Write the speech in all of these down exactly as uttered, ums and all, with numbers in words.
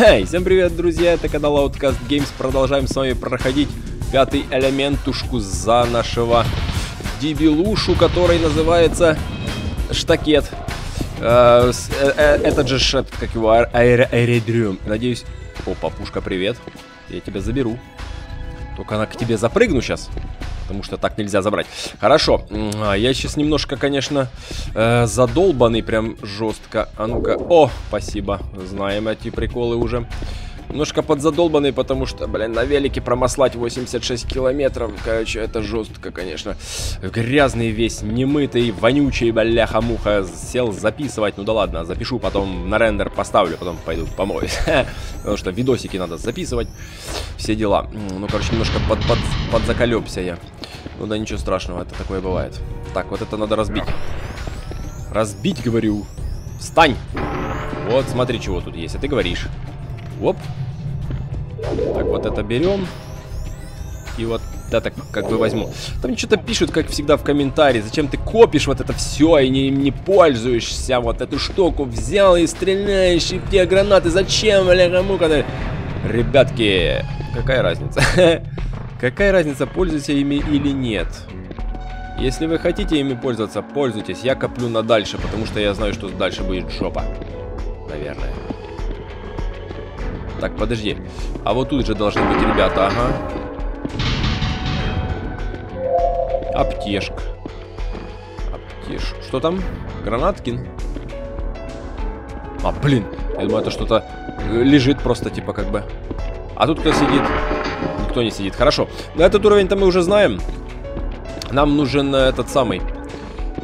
Хей, всем привет, друзья, это канал Outcast Games, продолжаем с вами проходить пятый элементушку за нашего дебилушу, который называется Штакет. Э, э, э, этот же шет, как его, аэридриум. Надеюсь... Опа, пушка, привет. Я тебя заберу. Только она к тебе запрыгну сейчас, потому что так нельзя забрать. Хорошо, я сейчас немножко, конечно, э, задолбанный прям жестко. А ну-ка, о, спасибо, знаем эти приколы уже. Немножко подзадолбанный, потому что, блин, на велике промаслать восемьдесят шесть километров, короче, это жестко, конечно. Грязный весь, немытый, вонючий, бляха-муха. Сел записывать, ну да ладно, запишу, потом на рендер поставлю, потом пойду помоюсь. Потому что видосики надо записывать, все дела. Ну, короче, немножко под, под, подзаколебся я. Ну да, ничего страшного, это такое бывает. Так, вот это надо разбить. Разбить, говорю. Встань! Вот, смотри, чего тут есть, а ты говоришь. Оп. Так, вот это берем. И вот это как бы возьму. Там что-то пишут, как всегда, в комментарии. Зачем ты копишь вот это все и не, не пользуешься? Вот эту штуку взял и стреляешь, и те гранаты. Зачем, бля, кому-то? Ребятки, какая разница? Какая разница, пользуйся ими или нет? Если вы хотите ими пользоваться, пользуйтесь. Я коплю на дальше, потому что я знаю, что дальше будет жопа. Наверное. Так, подожди. А вот тут же должны быть ребята, ага. Аптешка. Аптешка. Что там? Гранаткин? А, блин. Я думаю, это что-то лежит просто, типа, как бы. А тут кто сидит? Никто не сидит. Хорошо. На этот уровень-то мы уже знаем. Нам нужен этот самый...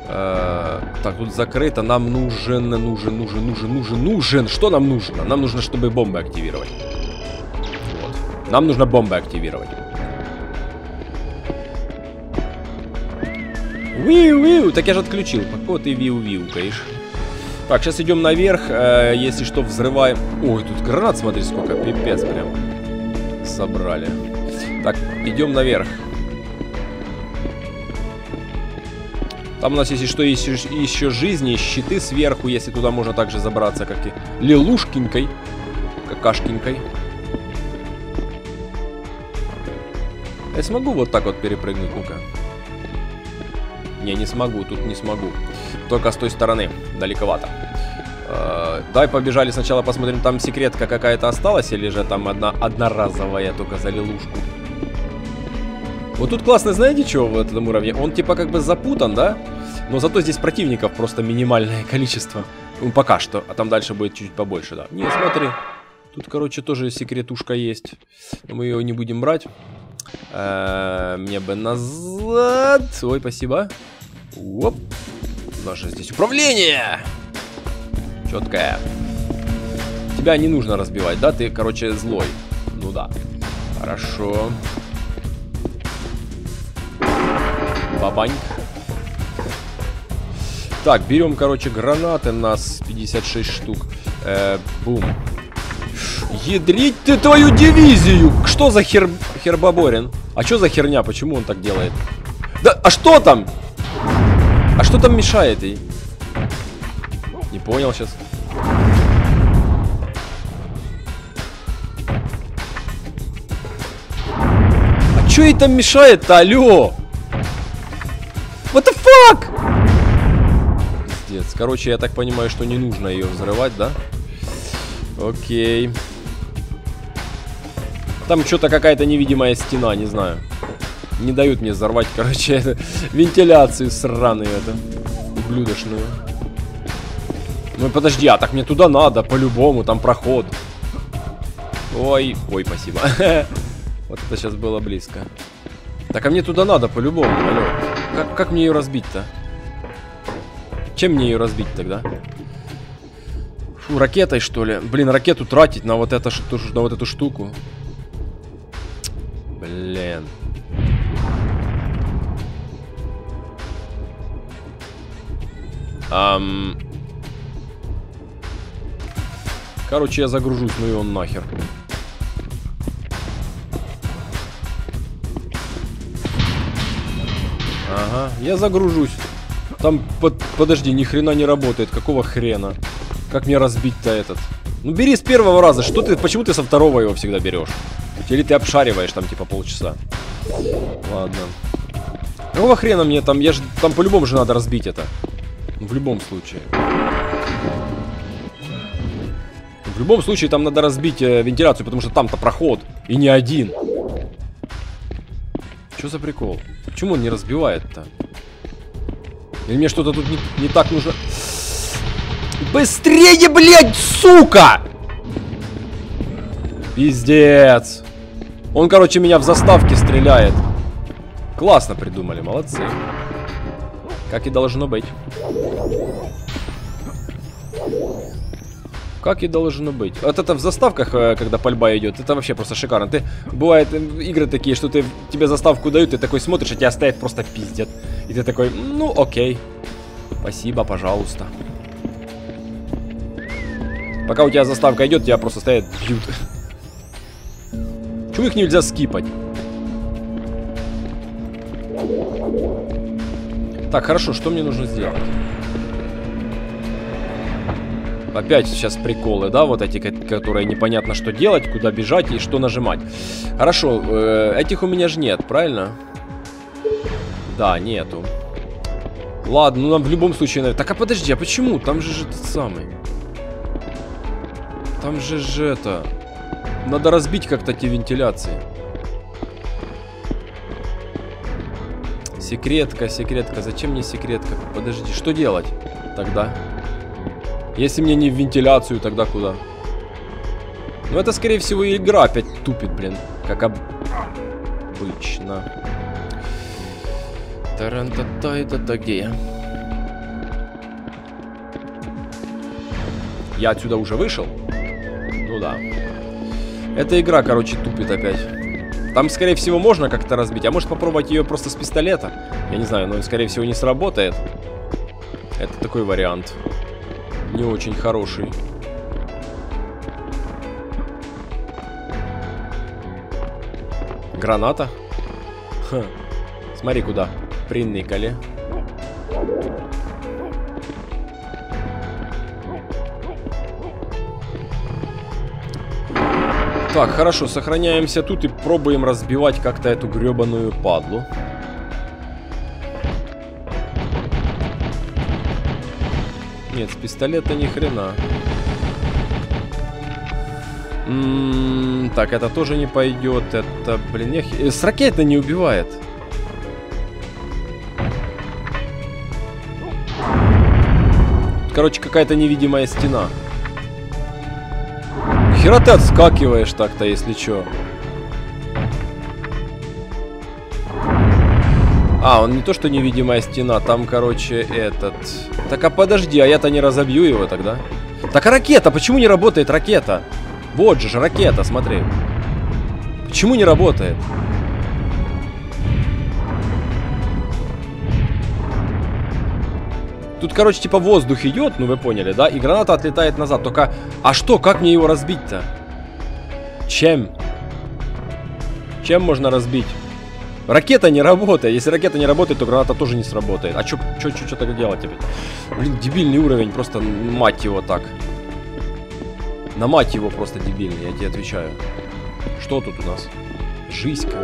Э-э так, тут закрыто. Нам нужен, нужен, нужен, нужен, нужен, нужен. Что нам нужно? Нам нужно, чтобы бомбы активировать. Вот. Нам нужно бомбы активировать. Виу-виу. Так я же отключил. Какого ты виу-виукаешь? Так, сейчас идем наверх. Э-э если что, взрываем. Ой, тут гранат, смотри, сколько. Пипец прям. Собрали. Так, идем наверх. Там у нас, если что, еще, еще жизни, щиты сверху, если туда можно также забраться, как и лилушкинькой, какашкинькой. Я смогу вот так вот перепрыгнуть, ну-ка. Не, не смогу, тут не смогу. Только с той стороны, далековато. Э-э, давай побежали сначала, посмотрим, там секретка какая-то осталась, или же там одна одноразовая только за лилушку. Вот тут классно, знаете, что в этом уровне? Он типа как бы запутан, да? Но зато здесь противников просто минимальное количество. Ну, пока что. А там дальше будет чуть побольше, да. Не, смотри. Тут, короче, тоже секретушка есть. Но мы ее не будем брать. Э-э, мне бы назад. Ой, спасибо. Оп. Даже здесь управление. Четкое. Тебя не нужно разбивать, да? Ты, короче, злой. Ну да. Хорошо. Бабань. Так, берем, короче, гранаты. Нас пятьдесят шесть штук. Э, бум. Ядрить ты твою дивизию! Что за хер... хербаборин? А что за херня? Почему он так делает? Да, а что там? А что там мешает ей? Не понял сейчас. А что ей там мешает-то, алло? What the fuck? Пиздец. Короче, я так понимаю, что не нужно ее взрывать, да? Окей. Там что-то какая-то невидимая стена, не знаю. Не дают мне взорвать, короче, это, вентиляцию сраную это. Ублюдочную. Ну подожди, а так мне туда надо, по-любому, там проход. Ой, ой, спасибо. Вот это сейчас было близко. Так, а мне туда надо, по-любому, алло. Как, как мне ее разбить-то? Чем мне ее разбить тогда? Фу, ракетой, что ли? Блин, ракету тратить на вот, это, на вот эту штуку. Блин. Ам... Короче, я загружусь, ну и он нахер. Ага, я загружусь. Там, под, подожди, ни хрена не работает. Какого хрена? Как мне разбить-то этот? Ну бери с первого раза, что ты, почему ты со второго его всегда берешь? Или ты обшариваешь там типа полчаса? Ладно. Какого хрена мне там, я же, там по-любому же надо разбить это. В любом случае. В любом случае там надо разбить э, вентиляцию, потому что там-то проход. И не один. Что за прикол? Почему он не разбивает-то? Или мне что-то тут не, не так нужно? Быстрее, блядь, сука! Пиздец. Он, короче, меня в заставке стреляет. Классно придумали, молодцы. Как и должно быть. Как и должно быть. Вот это в заставках, когда пальба идет, это вообще просто шикарно. Ты, бывают игры такие, что ты, тебе заставку дают, ты такой смотришь, а тебя стоят просто пиздят. И ты такой, ну окей. Спасибо, пожалуйста. Пока у тебя заставка идет, тебя просто стоят, бьют. Чего их нельзя скипать? Так, хорошо, что мне нужно сделать? Опять сейчас приколы, да, вот эти, которые непонятно, что делать, куда бежать и что нажимать. Хорошо, э, этих у меня же нет, правильно? Да, нету. Ладно, ну нам в любом случае... Наверное... Так, а подожди, а почему? Там же же тот самый... Там же же это... Надо разбить как-то те вентиляции. Секретка, секретка. Зачем мне секретка? Подожди, что делать тогда? Если мне не в вентиляцию, тогда куда? Ну это, скорее всего, игра опять тупит, блин. Как обычно. Тарантата, это где я? Я отсюда уже вышел? Ну да. Эта игра, короче, тупит опять. Там, скорее всего, можно как-то разбить. А может попробовать ее просто с пистолета? Я не знаю, но, скорее всего, не сработает. Это такой вариант. Не очень хороший. Граната? Ха. Смотри, куда. Приникали. Так, хорошо, сохраняемся тут и пробуем разбивать как-то эту гребаную падлу. Нет, с пистолета ни хрена. М-м-м, так, это тоже не пойдет. Это, блин, я х... с ракеты не убивает. Короче, какая-то невидимая стена. Хера ты отскакиваешь так-то, если чё. А, он не то, что невидимая стена, там, короче, этот... Так, а подожди, а я-то не разобью его тогда? Так, а ракета? Почему не работает ракета? Вот же же ракета, смотри. Почему не работает? Тут, короче, типа воздух идет, ну вы поняли, да? И граната отлетает назад. Только, а что, как мне его разбить-то? Чем? Чем можно разбить? Ракета не работает. Если ракета не работает, то граната тоже не сработает. А чё, чё, чё, чё так делать опять? Блин, дебильный уровень, просто мать его так. На мать его просто дебильный, я тебе отвечаю. Что тут у нас? Жизнь-ка.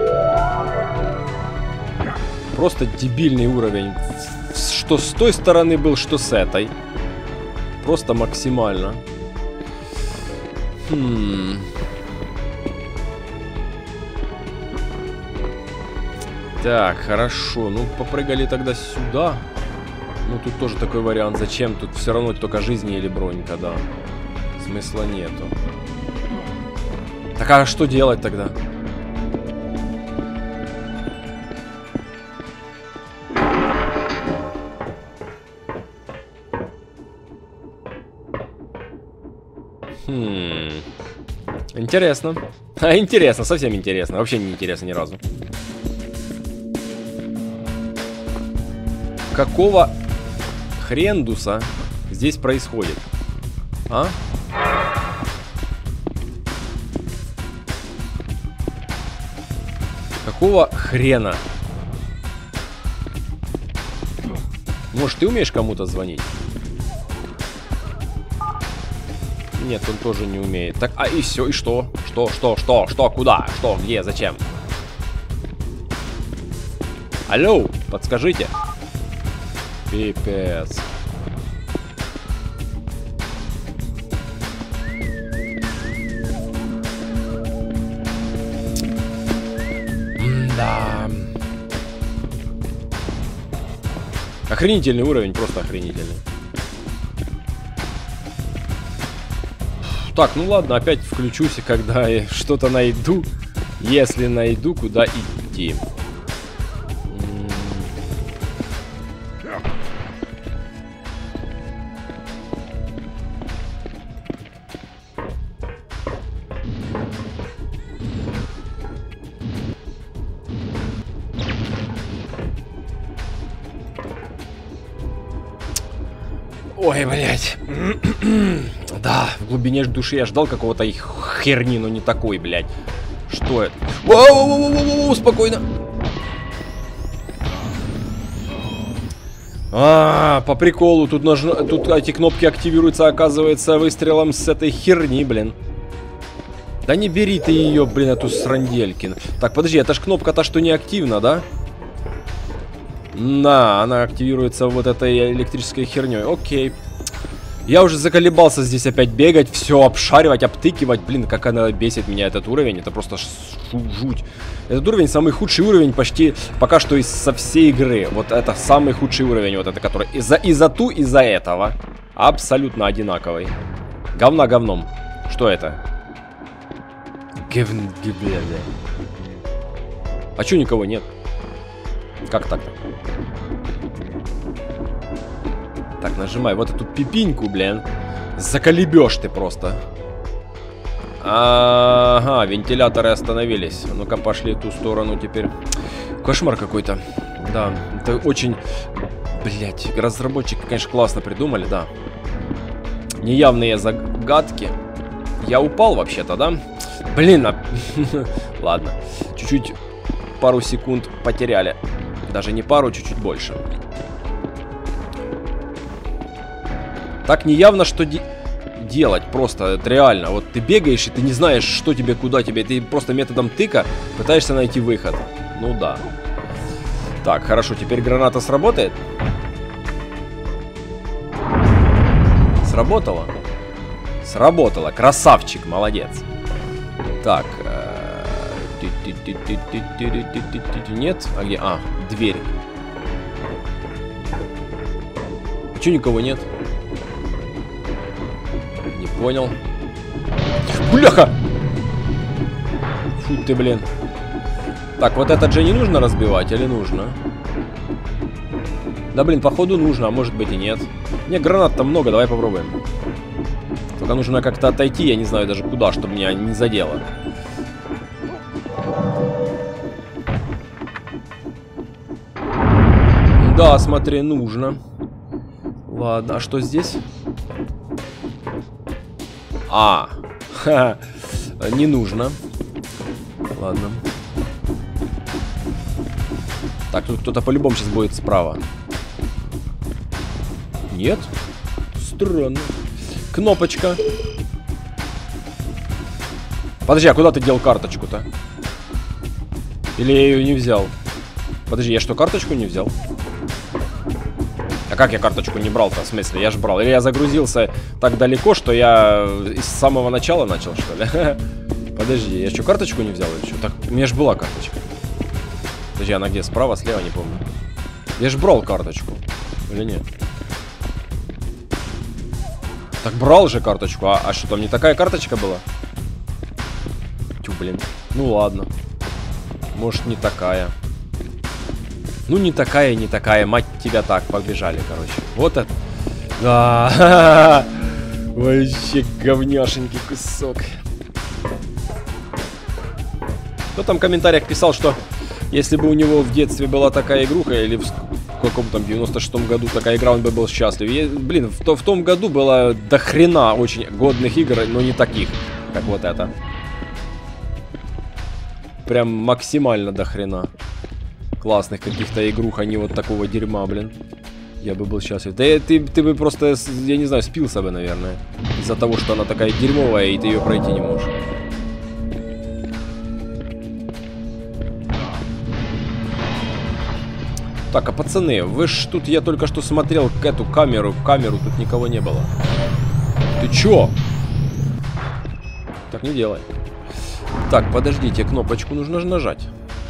Просто дебильный уровень. Что с той стороны был, что с этой. Просто максимально. Хм. Так, хорошо. Ну, попрыгали тогда сюда. Ну, тут тоже такой вариант. Зачем? Тут все равно только жизни или бронька, да. Смысла нету. Так, а что делать тогда? Хм. Интересно. А, интересно, совсем интересно. Вообще не интересно ни разу. Какого хрендуса здесь происходит? А? Какого хрена? Может, ты умеешь кому-то звонить? Нет, он тоже не умеет. Так, а и все, и что? Что, что, что, что, куда? Что, где, зачем? Алло, подскажите. Пипец. Да. Охренительный уровень, просто охренительный. Так, ну ладно, опять включусь, когда я что-то найду. Если найду, куда идти. Ой, блядь. Да, в глубине души я ждал какого-то их херни, но не такой, блядь. Что это? Воу-воу-воу-воу-воу, спокойно. А, по приколу, тут, наж... тут эти кнопки активируются, оказывается, выстрелом с этой херни, блин. Да не бери ты ее, блин, эту сранделькин. Так, подожди, это ж кнопка-то, что не активна, да? Да, она активируется вот этой электрической херней. Окей. Я уже заколебался здесь опять бегать, все обшаривать, обтыкивать. Блин, как она бесит меня, этот уровень. Это просто жуть. Этот уровень самый худший уровень почти пока что из со всей игры. Вот это самый худший уровень, вот это, который и за, и за ту, и за этого. Абсолютно одинаковый. Говна говном. Что это? Говн... А чё никого нет? Как так-то? Так, нажимай вот эту пипиньку, блин. Заколебешь ты просто. Ага, вентиляторы остановились. Ну-ка, пошли в ту сторону теперь. Кошмар какой-то. Да, это очень... Блять, разработчики, конечно, классно придумали, да. Неявные загадки. Я упал вообще-то, да? Блин, а... Ладно, чуть-чуть... Пару секунд потеряли. Даже не пару, чуть-чуть больше. Так неявно, что де делать просто, это реально. Вот ты бегаешь, и ты не знаешь, что тебе, куда тебе. Ты просто методом тыка пытаешься найти выход. Ну да. Так, хорошо, теперь граната сработает? Сработала? Сработала, красавчик, молодец. Так... Нет? А где? А, дверь. Чё никого нет? Не понял. Бляха! Фу ты, блин. Так, вот этот же не нужно разбивать или нужно? Да, блин, походу нужно, а может быть и нет. Нет, гранат-то много, давай попробуем. Только нужно как-то отойти, я не знаю даже куда, чтобы меня не задело. Да, смотри, нужно. Ладно, а что здесь? А, ха, не нужно. Ладно. Так, тут кто-то по-любому сейчас будет справа. Нет? Странно. Кнопочка. Подожди, а куда ты дел карточку-то? Или я ее не взял? Подожди, я что, карточку не взял? А как я карточку не брал-то? В смысле, я же брал. Или я загрузился так далеко, что я с самого начала начал, что ли? Подожди, я что, карточку не взял или что? Так, у меня же была карточка. Подожди, она где? Справа, слева, не помню. Я же брал карточку. Или нет? Так брал же карточку. А, а что, там не такая карточка была? Тю, блин. Ну ладно. Может, не такая. Ну, не такая, не такая, мать тебя, так, побежали, короче. Вот это. Да. Вообще говняшенький кусок. Кто там в комментариях писал, что если бы у него в детстве была такая игруха, или в каком-то девяносто шестом году такая игра, он бы был счастлив. Я, блин, в, то, в том году было до хрена очень годных игр, но не таких, как вот это. Прям максимально до хрена. Классных каких-то игрух, а не вот такого дерьма, блин. Я бы был счастлив. Да я, ты, ты бы просто, я не знаю, спился бы, наверное. Из-за того, что она такая дерьмовая, и ты ее пройти не можешь. Так, а пацаны, вы ж тут, я только что смотрел к эту камеру, камеру тут никого не было. Ты чё? Так не делай. Так, подождите, кнопочку нужно же нажать,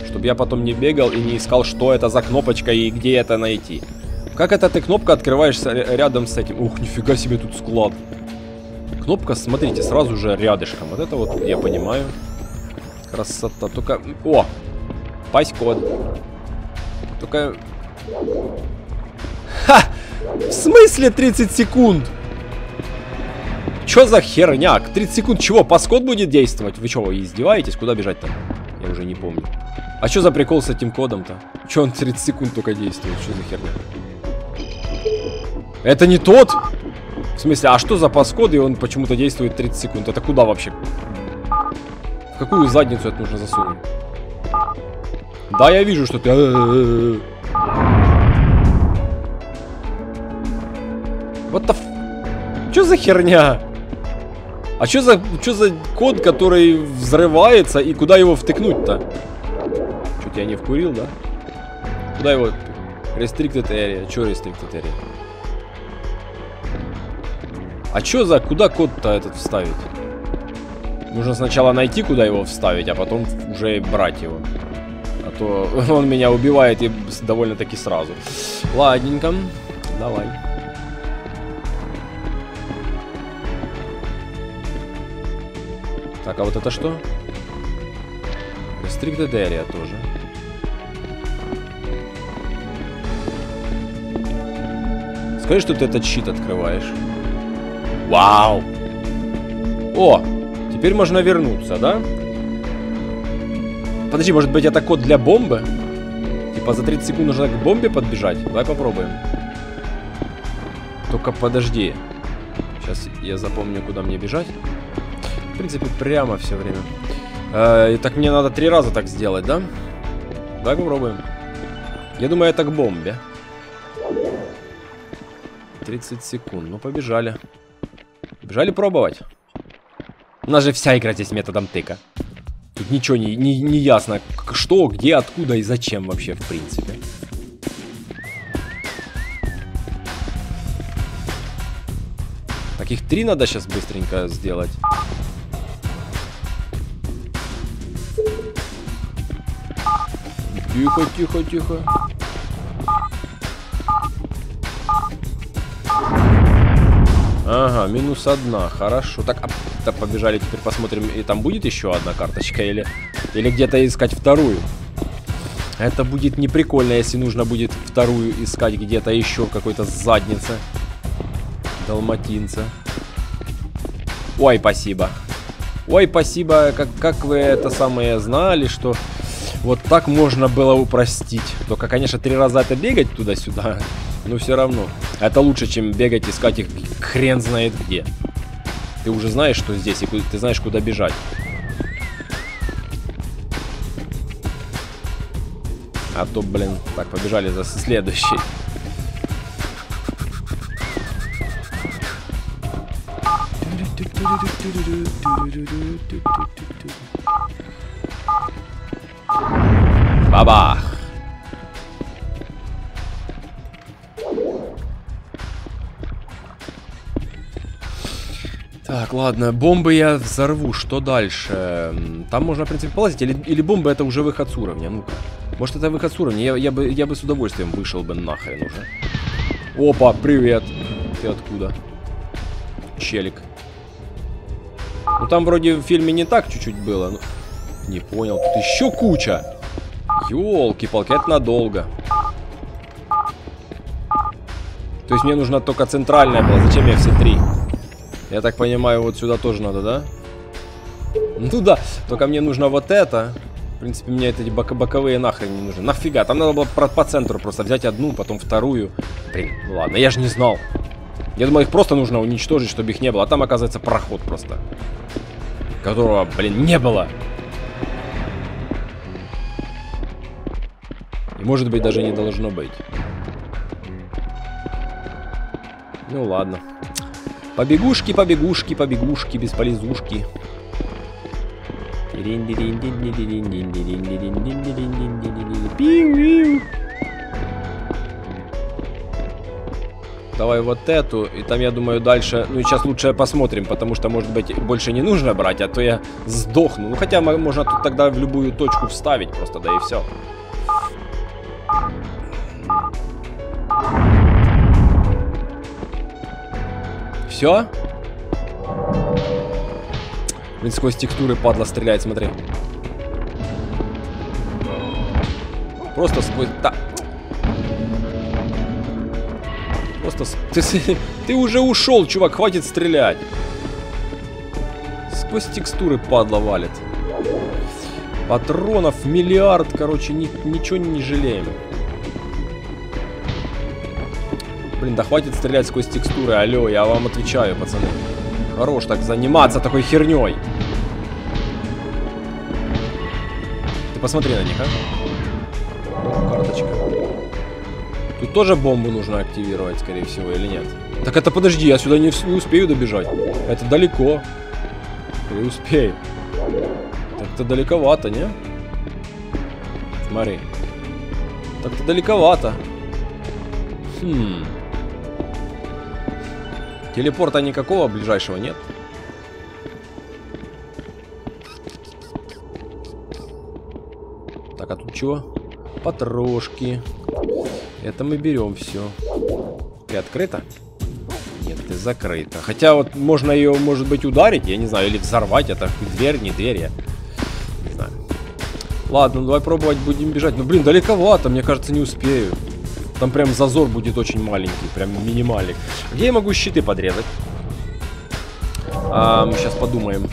чтобы я потом не бегал и не искал, что это за кнопочка и где это найти. Как это ты кнопка открываешься рядом с этим? Ух, нифига себе тут склад. Кнопка, смотрите, сразу же рядышком. Вот это вот, я понимаю. Красота, только... О! Пасть-код. Только... Ха! В смысле тридцать секунд? Чё за херняк? тридцать секунд чего? Паскод будет действовать? Вы чё, вы издеваетесь? Куда бежать-то? Я уже не помню. А чё за прикол с этим кодом-то? Чё он тридцать секунд только действует? Чё за херня? Это не тот? В смысле, а что за паскод? И он почему-то действует тридцать секунд. Это куда вообще? В какую задницу это нужно засунуть? Да, я вижу, что ты... What the f... Чё за херня? А чё за... Чё за код, который взрывается, и куда его втыкнуть-то? Чё-то я не вкурил, да? Куда его... Restricted area. Чё restricted area? А чё за... Куда код-то этот вставить? Нужно сначала найти, куда его вставить, а потом уже брать его. А то он меня убивает и довольно-таки сразу. Ладненько. Давай. Так, а вот это что? Restricted area тоже. Скажи, что ты этот щит открываешь. Вау! О! Теперь можно вернуться, да? Подожди, может быть это код для бомбы? Типа за тридцать секунд нужно к бомбе подбежать? Давай попробуем. Только подожди. Сейчас я запомню, куда мне бежать. В принципе, прямо все время. Э, и так мне надо три раза так сделать, да? Давай попробуем. Я думаю, это к бомбе. тридцать секунд. Ну, побежали. Бежали пробовать. У нас же вся игра здесь методом тыка. Тут ничего не, не, не ясно, что, где, откуда и зачем вообще, в принципе. Таких три надо сейчас быстренько сделать. Тихо, тихо, тихо. Ага, минус одна, хорошо. Так, а, так, побежали, теперь посмотрим, и там будет еще одна карточка, или, или где-то искать вторую. Это будет не прикольно, если нужно будет вторую искать где-то еще, какой-то заднице. Далматинца. Ой, спасибо. Ой, спасибо, как, как вы это самое знали, что вот так можно было упростить. Только, конечно, три раза это бегать туда-сюда. Но все равно. Это лучше, чем бегать, искать их хрен знает где. Ты уже знаешь, что здесь, и ты знаешь, куда бежать. А то, блин, так, побежали за следующий. Бабах! Так, ладно, бомбы я взорву, что дальше? Там можно, в принципе, полазить, или, или бомба это уже выход с уровня, ну-ка. Может это выход с уровня, я, я, бы, я бы с удовольствием вышел бы нахрен уже. Опа, привет! Ты откуда? Челик. Ну там вроде в фильме не так чуть-чуть было, но... Не понял, тут еще куча! Ёлки-палки, это надолго. То есть мне нужна только центральная была, зачем я все три? Я так понимаю, вот сюда тоже надо, да? Ну да, только мне нужно вот это. В принципе, мне эти бок боковые нахрен не нужны. Нафига, там надо было по, по центру просто взять одну, потом вторую. Блин, ладно, я же не знал. Я думал, их просто нужно уничтожить, чтобы их не было. А там, оказывается, проход просто, которого, блин, не было. И, может быть, даже не должно быть. Ну ладно. Побегушки, побегушки, побегушки, бесполезушки. Давай вот эту, и там, я думаю, дальше... Ну, сейчас лучше посмотрим, потому что, может быть, больше не нужно брать, а то я сдохну. Ну, хотя можно тут тогда в любую точку вставить просто, да и все. Все? Блин, сквозь текстуры падла стреляет, смотри. Просто сквозь... Да. Просто... Ты, ты уже ушел, чувак, хватит стрелять. Сквозь текстуры падла валит. Патронов миллиард, короче, ни, ничего не жалеем. Блин, да хватит стрелять сквозь текстуры, алло, я вам отвечаю, пацаны. Хорош так заниматься такой херней. Ты посмотри на них, а? Карточка. Тут тоже бомбу нужно активировать, скорее всего, или нет? Так это подожди, я сюда не успею добежать. Это далеко. Не успею. Так-то далековато, не? Смотри. Так-то далековато. Хм. Телепорта никакого ближайшего нет. Так, а тут чего? Потрошки. Это мы берем все. Ты открыта? Нет, ты закрыта. Хотя вот можно ее, может быть, ударить, я не знаю, или взорвать. Это дверь, не дверь, я не знаю. Ладно, давай пробовать будем бежать. Ну, блин, далековато, мне кажется, не успею. Там прям зазор будет очень маленький, прям минимальный. Где я могу щиты подрезать? А, мы сейчас подумаем.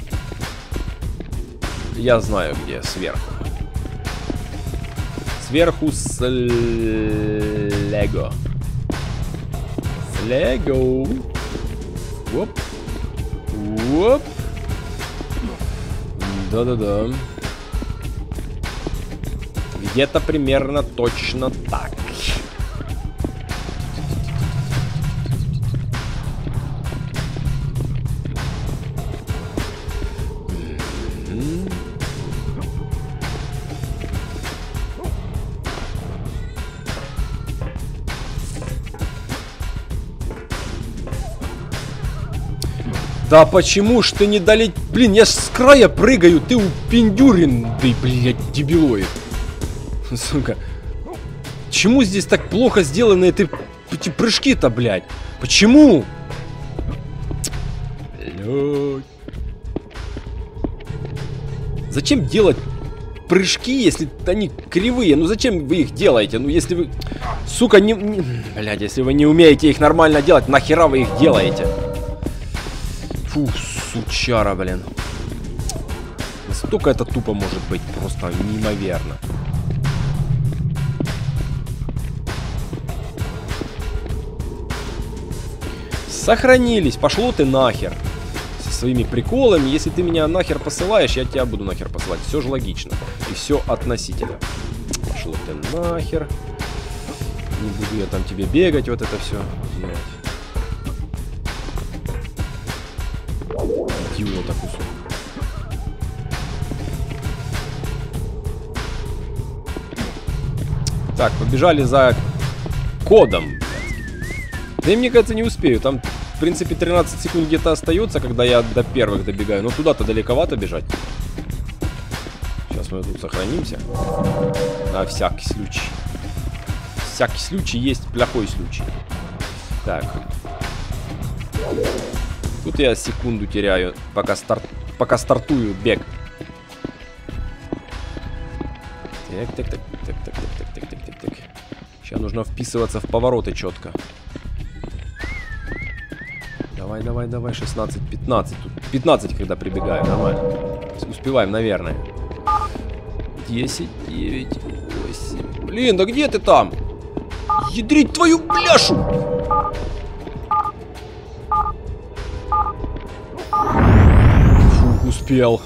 Я знаю, где сверху. Сверху с лего. С лего. Оп. Оп. Да-да-да. Где-то примерно точно так. Да почему ж ты не долетел? Блин, я ж с края прыгаю, ты упендюрен, да и, блядь, дебилоид. Сука. Чему здесь так плохо сделаны эти, эти прыжки-то, блядь? Почему? Блядь. Зачем делать прыжки, если они кривые? Ну зачем вы их делаете? Ну если вы... Сука, не... не... Блядь, если вы не умеете их нормально делать, нахера вы их делаете? Фу, сучара, блин. Настолько это тупо может быть, просто неимоверно. Сохранились, пошло ты нахер. Со своими приколами, если ты меня нахер посылаешь, я тебя буду нахер посылать. Все же логично. И все относительно. Пошло ты нахер. Не буду я там тебе бегать, вот это все. Блядь. Идиота кусок. Так, побежали за кодом. Да и мне кажется, не успею. Там, в принципе, тринадцать секунд где-то остается, когда я до первых добегаю. Но туда-то далековато бежать. Сейчас мы тут сохранимся. На всякий случай. Всякий случай есть плохой случай. Так. Тут я секунду теряю, пока, старт... пока стартую бег. Так, так, так, так, так, так, так, так, так, так. Сейчас нужно вписываться в повороты четко. Давай, давай, давай, шестнадцать, пятнадцать. Тут пятнадцать, когда прибегаю, нормально. Успеваем, наверное. десять, девять, восемь. Блин, да где ты там? Ядрить твою бляшу! Успел.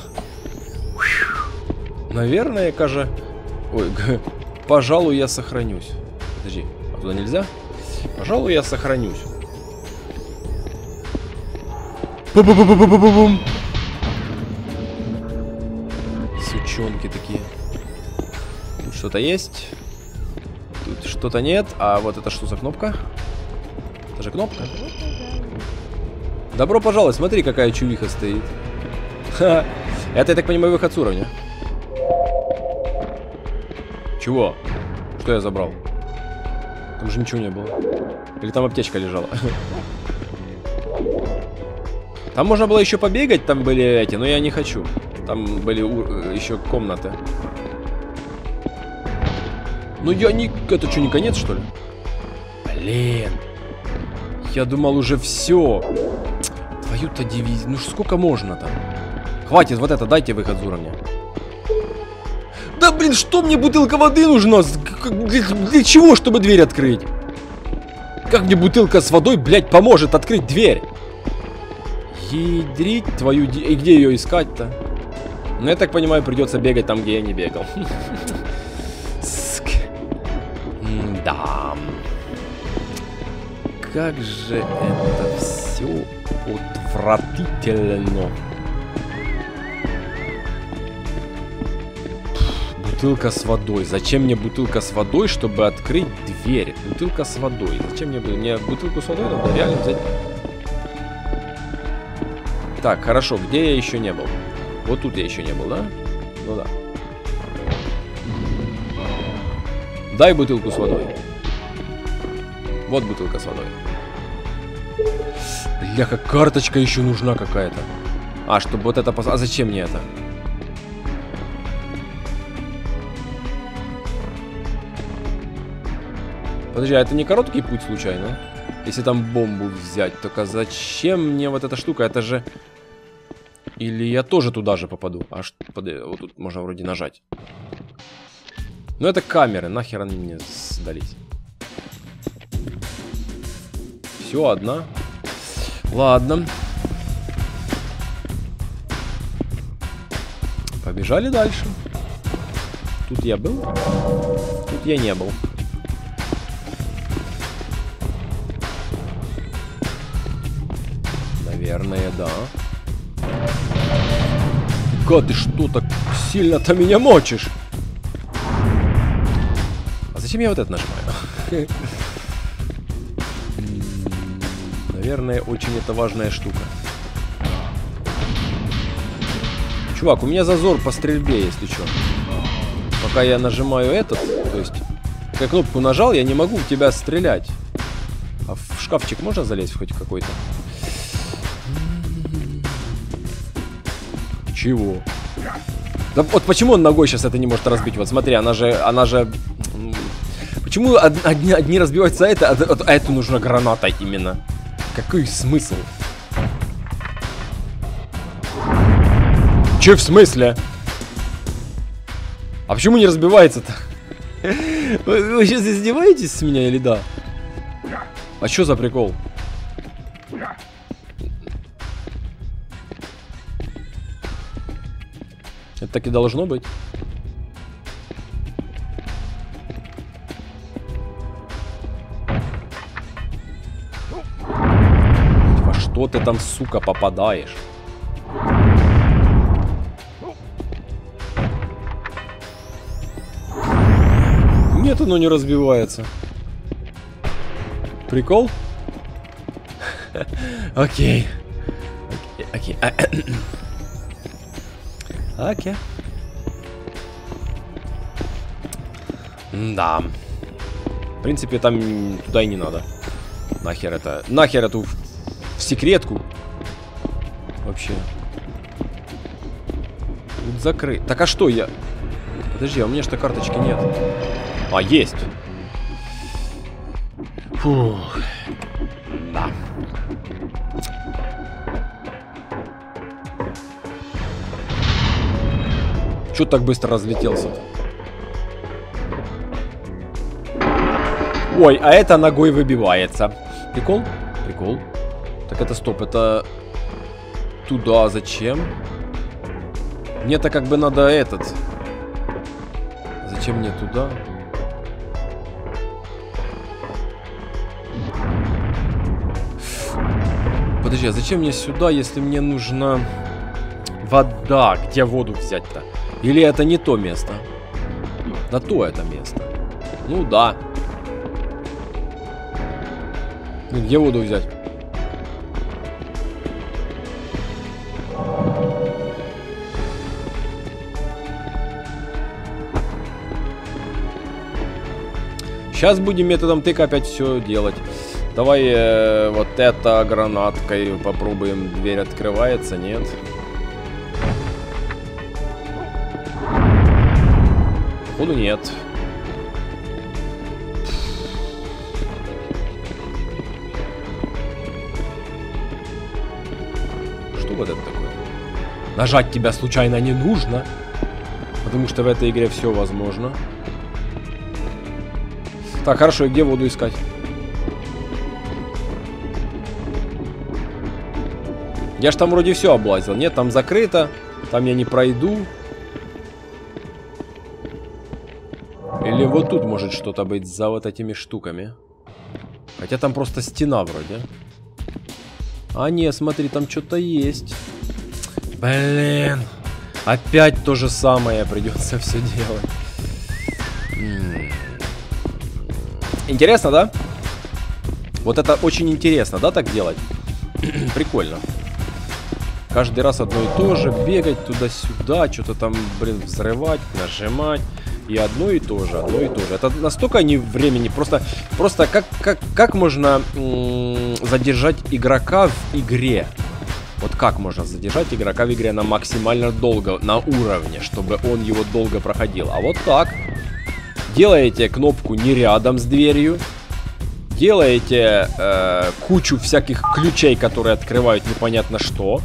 Наверное, кажа... Ой, пожалуй, я сохранюсь. Подожди, а туда нельзя? Пожалуй, я сохранюсь. Бу-бу-бу-бу-бу-бум. Сучонки такие. Тут что-то есть. Тут что-то нет. А вот это что за кнопка? Это же кнопка. Добро пожаловать. Смотри, какая чувиха стоит. Ха. Это, я так понимаю, выход с уровня. Чего? Что я забрал? Там же ничего не было. Или там аптечка лежала. Там можно было еще побегать, там были эти, но я не хочу. Там были у... еще комнаты. Ну я не... Это что, не конец, что ли? Блин. Я думал уже все. Твою-то дивизию. Ну ж сколько можно там? Хватит, вот это, дайте выход с уровня. Да блин, что мне бутылка воды нужна? Для чего, чтобы дверь открыть? Как мне бутылка с водой, блядь, поможет открыть дверь? Ядрить твою... И где ее искать-то? Ну, я так понимаю, придется бегать там, где я не бегал. Да. Как же это все отвратительно. Бутылка с водой. Зачем мне бутылка с водой, чтобы открыть дверь? Бутылка с водой. Зачем мне, мне бутылку с водой? Надо реально взять... Так, хорошо, где я еще не был? Вот тут я еще не был, да? Ну да. Дай бутылку с водой. Вот бутылка с водой. Бля, как карточка еще нужна какая-то. А, чтобы вот это... А зачем мне это? Подожди, а это не короткий путь случайно? Если там бомбу взять, только зачем мне вот эта штука? Это же... Или я тоже туда же попаду? А что... Вот тут можно вроде нажать. Но это камеры, нахер они мне сдались. Все, одна. Ладно. Побежали дальше. Тут я был? Тут я не был. Наверное, да. Гад, ты что так сильно-то меня мочишь? А зачем я вот это нажимаю? Наверное, очень это важная штука. Чувак, у меня зазор по стрельбе, если что. Пока я нажимаю этот, то есть, как кнопку нажал, я не могу в тебя стрелять. А в шкафчик можно залезть хоть какой-то? Чего? Да вот почему он ногой сейчас это не может разбить? Вот смотри, она же, она же... Почему одни, одни разбиваются, а это, а, а это нужна граната именно? Какой смысл? Че в смысле? А почему не разбивается-то? Вы, вы сейчас издеваетесь с меня или да? А что за прикол? Это так и должно быть. Во что ты там, сука, попадаешь? Нет, оно не разбивается. Прикол? Окей. Окей. Окей. Да. В принципе, там туда и не надо. Нахер это. Нахер эту в, в секретку. Вообще. Тут закрыт. Так а что я? Подожди, а у меня что карточки нет. А, есть. Фух. Да. Чё так быстро разлетелся-то? Ой, а это ногой выбивается. Прикол? Прикол. Так это стоп, это... Туда зачем? Мне-то как бы надо этот... Зачем мне туда? подожди, а зачем мне сюда, если мне нужна вода? Где воду взять-то? Или это не то место? Да то это место. Ну да. Где воду взять? Сейчас будем методом тыка опять все делать. Давай э, вот это гранаткой попробуем. Дверь открывается, нет? Походу нет. Что вот это такое? Нажать тебя случайно не нужно, потому что в этой игре все возможно. Так, хорошо, и где воду искать? Я ж там вроде все облазил. Нет, там закрыто. Там я не пройду. Или вот тут может что-то быть за вот этими штуками. Хотя там просто стена вроде. А не, смотри, там что-то есть. Блин. Опять то же самое придется все делать. Интересно, да? Вот это очень интересно, да, так делать? Прикольно. Каждый раз одно и то же. Бегать туда-сюда, что-то там, блин, взрывать, нажимать. И одно и то же, одно и то же. Это настолько не времени. Просто, просто как, как, как можно задержать игрока в игре? Вот как можно задержать игрока в игре на максимально долго, на уровне, чтобы он его долго проходил? А вот так. Делаете кнопку не рядом с дверью. Делаете э, кучу всяких ключей, которые открывают непонятно что.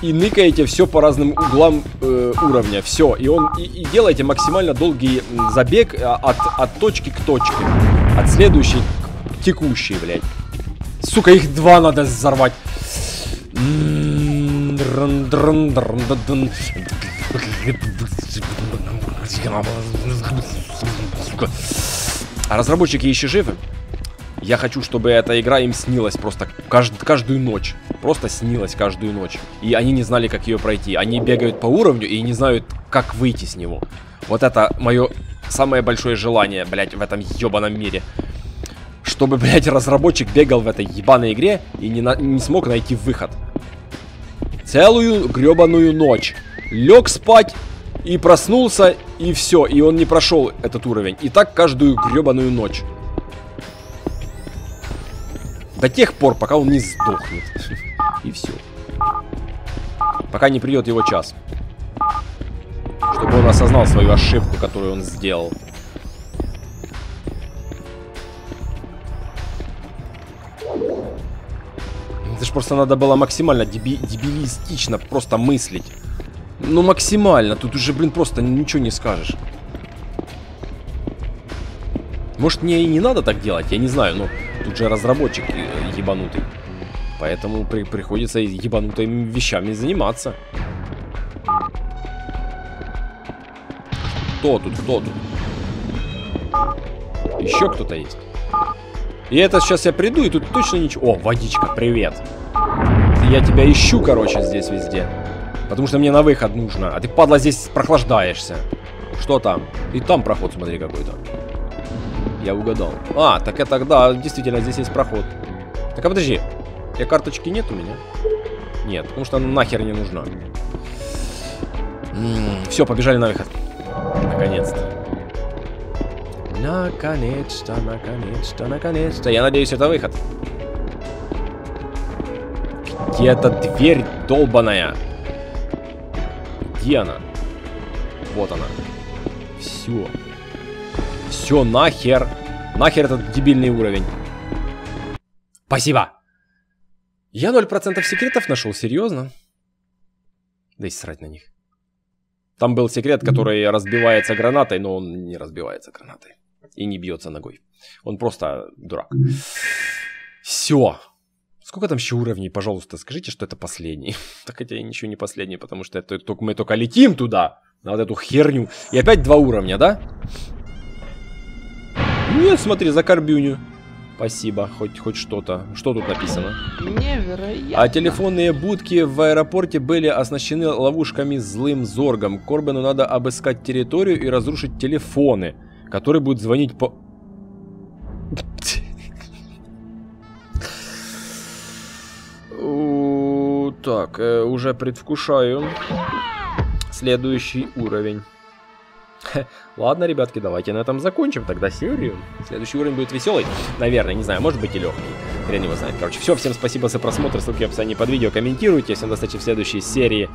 И ныкаете все по разным углам э, уровня. Все. И, он, и, и делаете максимально долгий забег от, от точки к точке. От следующей к текущей, блядь. Сука, их два надо взорвать. А разработчики еще живы? Я хочу, чтобы эта игра им снилась просто кажд... каждую ночь. Просто снилась каждую ночь. И они не знали, как ее пройти. Они бегают по уровню и не знают, как выйти с него. Вот это мое самое большое желание, блядь, в этом ебаном мире. Чтобы, блядь, разработчик бегал в этой ебаной игре и не, на... не смог найти выход. Целую гребаную ночь. Лег спать и проснулся, и все. И он не прошел этот уровень. И так каждую гребаную ночь. До тех пор, пока он не сдохнет. И все. Пока не придет его час. Чтобы он осознал свою ошибку, которую он сделал. Это ж просто надо было максимально деби- дебилистично просто мыслить. Ну максимально, тут уже, блин, просто ничего не скажешь. Может, мне и не надо так делать, я не знаю, но тут же разработчик ебанутый. Поэтому при приходится ебанутыми вещами заниматься. Кто тут, кто тут? Еще кто-то есть. И это сейчас я приду, и тут точно ничего... О, водичка, привет. Я тебя ищу, короче, здесь везде. Потому что мне на выход нужно. А ты, падла, здесь прохлаждаешься. Что там? И там проход, смотри, какой-то. Я угадал. А, так это, да, действительно, здесь есть проход. Так, а подожди. Я карточки нет у меня? Нет, потому что она нахер не нужна. Все, побежали на выход. Наконец-то. Наконец-то, наконец-то, наконец-то. Я надеюсь, это выход. Где-то дверь долбаная. Где она? Вот она. Все. Все, нахер. Нахер этот дебильный уровень. Спасибо. Я ноль процентов секретов нашел, серьезно? Да и срать на них. Там был секрет, который разбивается гранатой, но он не разбивается гранатой. И не бьется ногой. Он просто дурак. Все. Сколько там еще уровней? Пожалуйста, скажите, что это последний. Так хотя я ничего не последний, потому что это, только, мы только летим туда, на вот эту херню. И опять два уровня, да? Нет, смотри, за Корбюню. Спасибо, хоть, хоть что-то. Что тут написано? Невероятно. А телефонные будки в аэропорте были оснащены ловушками злым Зоргом. Корбину надо обыскать территорию и разрушить телефоны, которые будут звонить по... Так, уже предвкушаю следующий уровень. Ладно, ребятки, давайте на этом закончим тогда серию. Следующий уровень будет веселый, наверное, не знаю, может быть и легкий. Хрен его знает. Короче, все, всем спасибо за просмотр, ссылки в описании под видео, комментируйте, всем до встречи в следующей серии.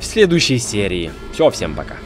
В следующей серии. Все, всем пока.